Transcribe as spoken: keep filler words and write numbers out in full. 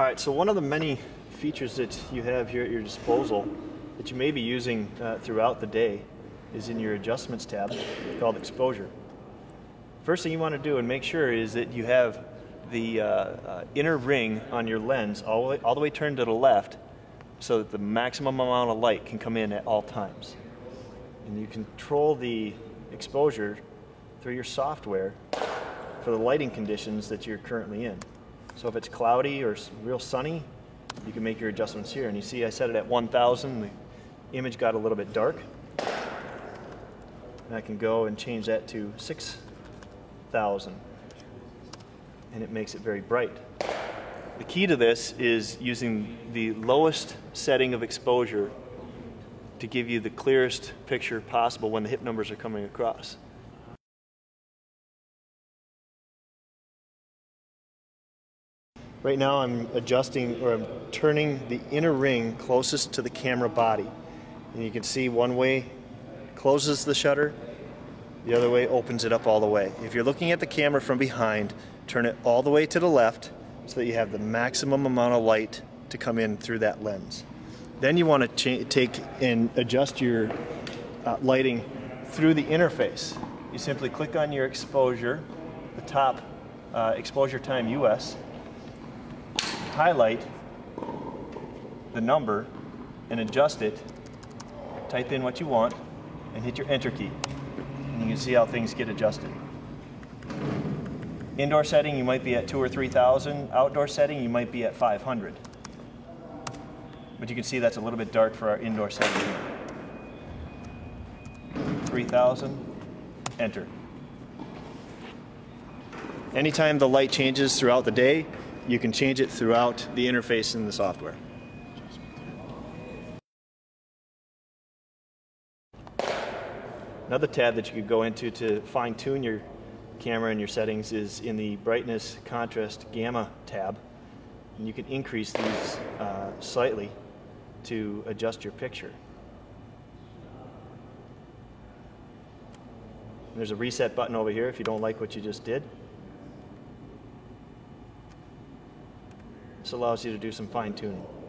All right, so one of the many features that you have here at your disposal that you may be using uh, throughout the day is in your adjustments tab called exposure. First thing you want to do and make sure is that you have the uh, uh, inner ring on your lens all the, way, all the way turned to the left so that the maximum amount of light can come in at all times. And you control the exposure through your software for the lighting conditions that you're currently in. So if it's cloudy or real sunny, you can make your adjustments here. And you see I set it at one thousand, the image got a little bit dark. And I can go and change that to six thousand. And it makes it very bright. The key to this is using the lowest setting of exposure to give you the clearest picture possible when the hip numbers are coming across. Right now I'm adjusting, or I'm turning the inner ring closest to the camera body. And you can see one way closes the shutter, the other way opens it up all the way. If you're looking at the camera from behind, turn it all the way to the left so that you have the maximum amount of light to come in through that lens. Then you want to take and adjust your uh, lighting through the interface. You simply click on your exposure, the top uh, exposure time U S, highlight the number and adjust it, type in what you want, and hit your enter key. And you can see how things get adjusted. Indoor setting, you might be at two or three thousand. Outdoor setting, you might be at five hundred. But you can see that's a little bit dark for our indoor setting here. three thousand, enter. Anytime the light changes throughout the day, you can change it throughout the interface in the software. Another tab that you could go into to fine-tune your camera and your settings is in the brightness, contrast, gamma tab. And you can increase these uh, slightly to adjust your picture. And there's a reset button over here if you don't like what you just did. This allows you to do some fine-tuning.